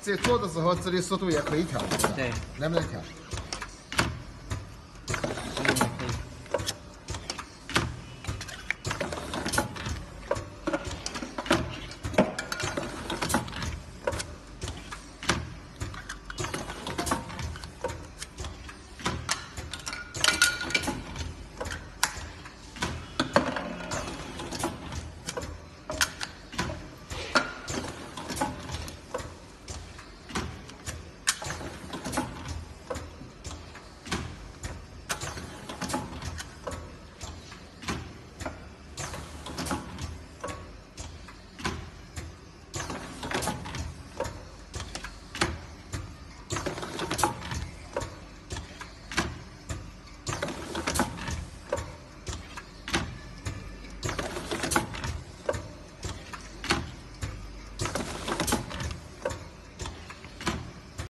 在做的时候，这里速度也可以调一下，对，能不能调？